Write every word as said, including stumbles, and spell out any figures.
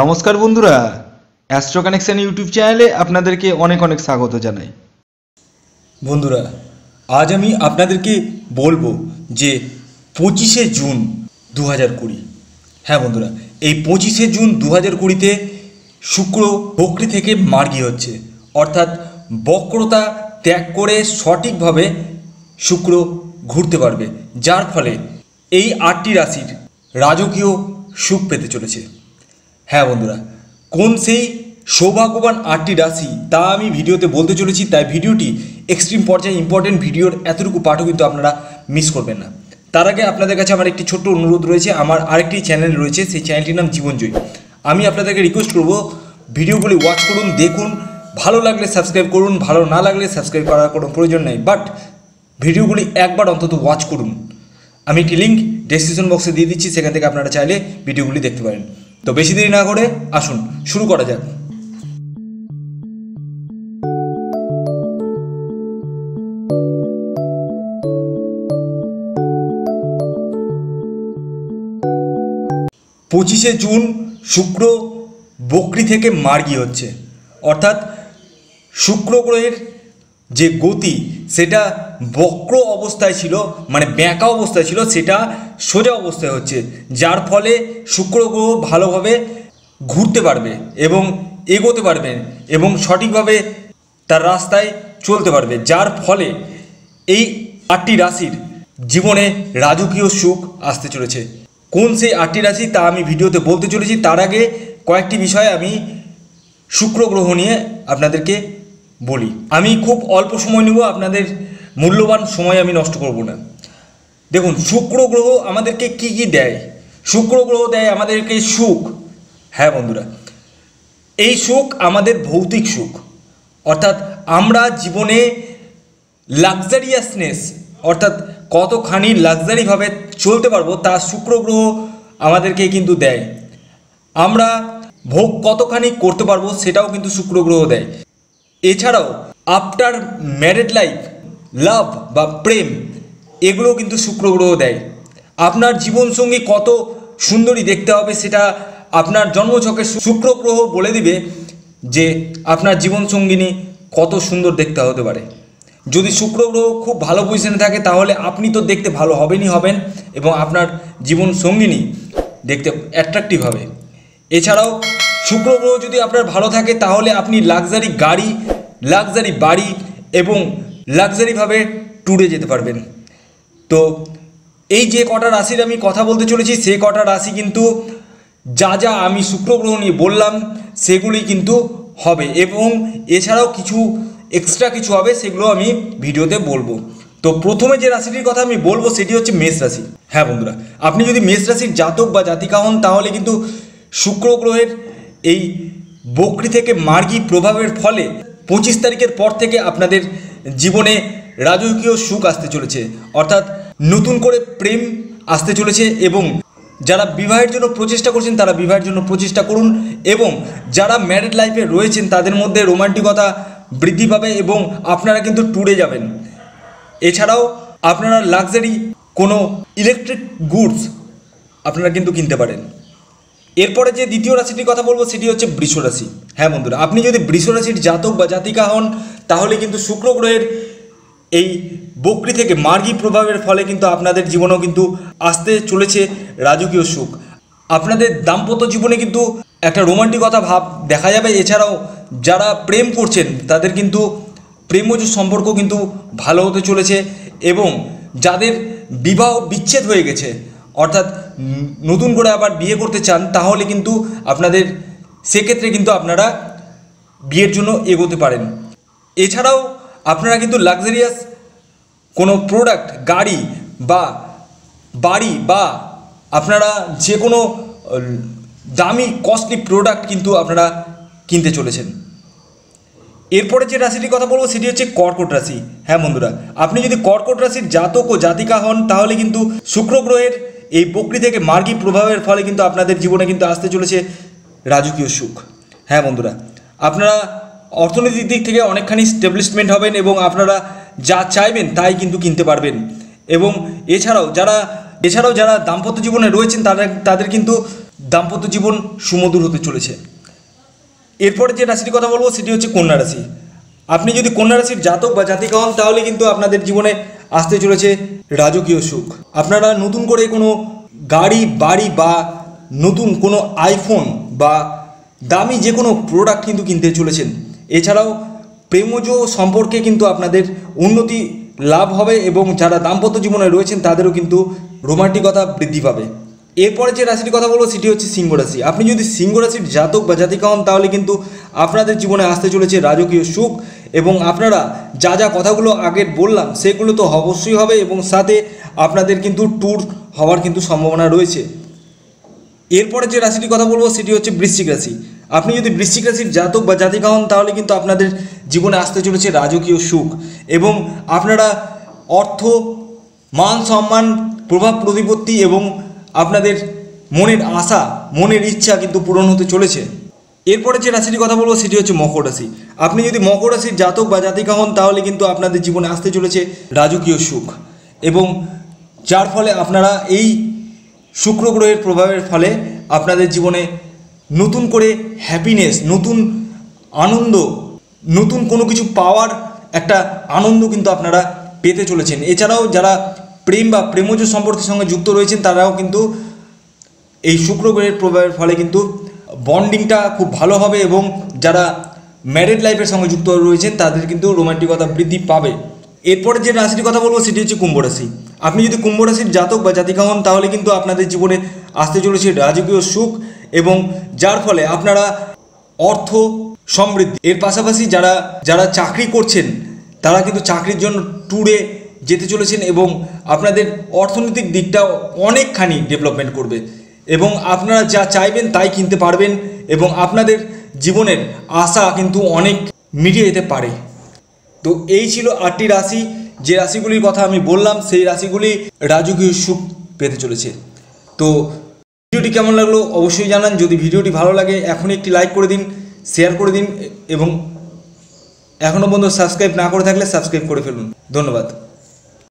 नमस्कार बंधुरा astro connection YouTube चैनले आपनादेरके अनेक अनेक स्वागत जानाई। बंधुरा आज आमी आपनादेरके बोलबो जे पचिशे जून दो हज़ार कुड़ी हाँ बंधुरा ये पचिशे जून दो हज़ार कुड़ीते शुक्र बकरी थेके मार्गी होच्छे अर्थात बक्रता त्याग करे सठीक भावे शुक्र घुरते पारबे जार फले एई आठटी राशिर राजकीय सुख पेते चलेछे। हाँ बंधुरा कौन से सौभाग्यवान आठटी राशि ता आमी भिडियोते बोलते चलेछि ताई भिडियोटी एक्सट्रीम पर्याये इम्पोर्टेंट भिडियोर एतटुकु पाठो किन्तु आपनारा मिस करबेन ना। तार आगे आपनादेर काछे आमार एकटी छोटो अनुरोध रयेछे, आमार आरेकटी चैनल रयेछे सेई चैनलटिर नाम जीवनजयी। आमी आपनादेरके रिक्वेस्ट करब भिडियोगुली वाच करुन, देखुन, भालो लागले सबस्क्राइब करुन, भालो ना लागले सबस्क्राइब करार कोनो प्रयोजन नेई, बाट भिडियोगुली एकबार अंतत वाच करुन। आमी एकटी लिंक डेसक्रिपशन बक्से दिये दिच्छि, सेखान थेके आपनारा चाइले भिडियोगुली देखते पारेन। तो बेशी देरी ना करे आसुन शुरू करा जाक। पचिशे जून शुक्र बकरी थेके मार्गी होच्छे अर्थात शुक्र ग्रहेर जे गति सेटा बक्र अवस्थाय छिलो माने ब्याका अवस्थाय छिलो सेटा सोजा अवस्थाय होच्छे जार फले शुक्र ग्रह भालोभावे घुरते पारबे एबं एगोते पारबे एबं सठीकभावे तार रास्ताय चलते पारबे जार फले एई आठटी राशिर जीवने राजकीय सुख आसते चलेछे। कोन सेई आठटी राशि ता आमी भिडियोते बोलते चलेछि। तार आगे कयेकटी विषय आमी शुक्र ग्रह निये आपनादेरके बोली। आमी खूब अल्प समय निब, आपनादेर मूल्यवान समय आमी नष्ट करब ना। देखुन शुक्र ग्रह आमादेरके कि कि देय, शुक्र ग्रह देय आमादेरके सुख। हाँ बंधुरा एई सुख आमादेर भौतिक सुख अर्थात आमरा जीवने लाक्सारियासनेस अर्थात कतखानी लाक्सारि भावे चलते पारबो ता शुक्र ग्रह आमादेरके किन्तु देय। आमरा भोग कतखानी करते पारबो सेटाओ किन्तु शुक्र ग्रह देय। এছাড়াও আফটার ম্যারেড লাইফ লাভ বা প্রেম এগুলো কিন্তু শুক্র গ্রহ দেয়। আপনার জীবনসঙ্গী কত সুন্দরী দেখতে হবে সেটা আপনার জন্মছকে শুক্র গ্রহ বলে দিবে যে আপনার জীবনসঙ্গিনী কত সুন্দর দেখতে হতে পারে। যদি শুক্র গ্রহ খুব ভালো পজিশনে থাকে তাহলে আপনি তো দেখতে ভালো হবেনই হবেন এবং আপনার জীবনসঙ্গিনী দেখতে অ্যাট্রাকটিভ হবে। এছাড়াও শুক্র গ্রহ যদি আপনার ভালো থাকে তাহলে আপনি লাক্সারি গাড়ি, লাক্সারি বাড়ি এবং লাক্সারিভাবে ট্যুরে যেতে পারবেন। তো এই যে কটা রাশির আমি কথা বলতে চলেছি সেই কটা রাশি কিন্তু যা যা আমি শুক্র গ্রহ নিয়ে বললাম সেগুলি কিন্তু হবে এবং এছাড়াও কিছু এক্সট্রা কিছু হবে সেগুলো আমি ভিডিওতে বলবো। তো প্রথমে যে রাশিটির কথা আমি বলবো সেটি হচ্ছে মেষ রাশি। হ্যাঁ বন্ধুরা আপনি যদি মেষ রাশির জাতক বা জাতিকা হন তাহলে কিন্তু শুক্র গ্রহের এই বকরি থেকে মার্গী প্রভাবের ফলে পঁচিশ তারিখের পর থেকে আপনাদের জীবনে রাজকীয় সুখ আসতে চলেছে অর্থাৎ নতুন করে প্রেম আসতে চলেছে এবং যারা বিবাহের জন্য প্রচেষ্টা করছেন তারা বিবাহের জন্য প্রচেষ্টা করুন এবং যারা ম্যারিড লাইফে রয়েছেন তাদের মধ্যে রোমান্টিকতা বৃদ্ধি পাবে এবং আপনারা কিন্তু ট্যুরে যাবেন। এছাড়াও আপনারা লাক্সারি কোনো ইলেকট্রিক গুডস আপনারা কিন্তু কিনতে পারেন। এরপরে যে দ্বিতীয় রাশিটির কথা বলবো সেটি হচ্ছে বৃষ রাশি। হ্যাঁ বন্ধুরা আপনি যদি বৃষ রাশির জাতক বা জাতিকা হন তাহলে কিন্তু শুক্র গ্রহের এই বকরি থেকে মার্গী প্রভাবের ফলে কিন্তু আপনাদের জীবনেও কিন্তু আসতে চলেছে রাজকীয় সুখ। আপনাদের দাম্পত্য জীবনে কিন্তু একটা রোমান্টিকতা ভাব দেখা যাবে। এছাড়াও যারা প্রেম করছেন তাদের কিন্তু প্রেমজ সম্পর্ক কিন্তু ভালো হতে চলেছে এবং যাদের বিবাহ বিচ্ছেদ হয়ে গেছে অর্থাৎ নতুন করে আবার বিয়ে করতে চান তাহলে কিন্তু আপনাদের সেক্ষেত্রে কিন্তু আপনারা বিয়ের জন্য এগোতে পারেন। এছাড়াও আপনারা কিন্তু লাক্সারিয়াস কোনো প্রোডাক্ট, গাড়ি বা বাড়ি বা আপনারা যে কোনো দামি কস্টলি প্রোডাক্ট কিন্তু আপনারা কিনতে চলেছেন। এরপরে যে রাশিটির কথা বলবো সেটি হচ্ছে কর্কট রাশি। হ্যাঁ বন্ধুরা আপনি যদি কর্কট রাশির জাতক ও জাতিকা হন তাহলে কিন্তু শুক্র গ্রহের এই বকরি থেকে মার্গী প্রভাবের ফলে কিন্তু আপনাদের জীবনে কিন্তু আসতে চলেছে রাজকীয় সুখ। হ্যাঁ বন্ধুরা আপনারা অর্থনৈতিক দিক থেকে অনেকখানি স্টেবলিশমেন্ট হবেন এবং আপনারা যা চাইবেন তাই কিন্তু কিনতে পারবেন এবং এছাড়াও যারা এছাড়াও যারা দাম্পত্য জীবনে রয়েছেন তাদের তাদের কিন্তু दाम्पत्य जीवन सुमधुर होते चले। एरपर जो राशिर कथा बोलबो सेटी होच्छे कन्या राशि। आपनी यदि कन्या राशिर जातक बा जातिका हन ताहले किन्तु आपनादेर जीवने आसते चलेछे राजकीय सुख। आपनारा नतून करे कोनो गाड़ी बाड़ी बा नतून कोनो आईफोन बा दामी जे कोनो प्रोडक्ट किन्तु किनते चलेछेन। एछाड़ाओ प्रेमज सम्पर्के किन्तु आपनादेर उन्नति लाभ होबे एबं जारा दाम्पत्य जीवने रयेछेन तादेरो किन्तु रोमांटिकता बृद्धि पाबे। एरपर जे राशिर कथा बोलबो सेटी होच्छे सिंह राशि। आपनि यदि सिंह राशिर जातक बा जातिका हन ताहले किन्तु आपनादेर जीवने आसते चलेछे राजकीय सुख एबं आपनारा जा जा कथागुलो आगे बोललाम सेगुलो तो अवश्यई होबे एबं साथे आपनादेर किन्तु टूर होवार किन्तु सम्भावना रयेछे। एरपर जे राशिर कथा बोलबो सेटी होच्छे वृश्चिक राशि। आपनि यदि वृश्चिक राशिर जातक बा जातिका हन ताहले किन्तु आपनादेर जीवने आसते चलेछे राजकीय सुख एबं आपनारा अर्थ मान सम्मान प्रभाव प्रतिपत्ति एबं आपनादेर मनेर आशा मनेर इच्छा किन्तु पूरण होते चलेछे। एरपर जे राशिर कथा बोलबो सेटी होच्छे मकर राशि। आपनि यदि मकर राशिर जातक बा जातिका हन ताहले किन्तु आपनादेर जीवने आसते चलेछे राजकीय सुख एबं जार फले आपनारा एई शुक्र ग्रहेर प्रभावेर फले आपनादेर जीवने नतून करे हैपिनेस नतून आनंद नतून कोनो किछु पावार एकटा आनंद किन्तु आपनारा पेते चलेछेन। एछाड़ाओ जारा प्रेम बा प्रेमज सम्पर्केर संगे जुक्त रयेछेन ताराओ किन्तु एई शुक्र ग्रहेर प्रभावेर फले किन्तु बन्डिंगटा खूब भालो होबे एबं जारा मैरिड लाइफेर संगे जुक्त रयेछेन तादेर किन्तु रोमांटिकता बृद्धि पाबे। एरपर जे राशिर कथा बोलबो सेटी होच्छे कुम्भ राशि। आपनि यदि कुम्भ राशिर जातक बा जातिका हन ताहले किन्तु आपनादेर जीवने आसते चलेछे राजकीय सुख एबं जार फले आपनारा अर्थ समृद्धि एर पाशापाशि जारा जारा चाकरी करछेन तारा किन्तु चाकरिर जोन्नो टूरे जेते चलेछेन एबं आपनादेर अर्थनैतिक दिकटाओ अनेकखानि डेभेलपमेंट करबे एबं आपनारा जा चाइबेन ताई किनते पारबेन एबं आपनादेर जीवनेर आशा किन्तु अनेक मिटिये जेते पारे। तो एई छिलो आठटी राशि। जे राशिगुलिर कथा आमी बोललाम सेई राशिगुली राजकीय सुख पेते चलेछे। तो भिडियोटी केमन लागलो अवश्यई जानान। यदि भिडियोटी भालो लागे एखोनी एकटी लाइक करे दिन, शेयर करे दिन एबं एखोनो पर्यन्त सबस्क्राइब ना करे थाकले सबस्क्राइब करे फेलुन। धन्यवाद।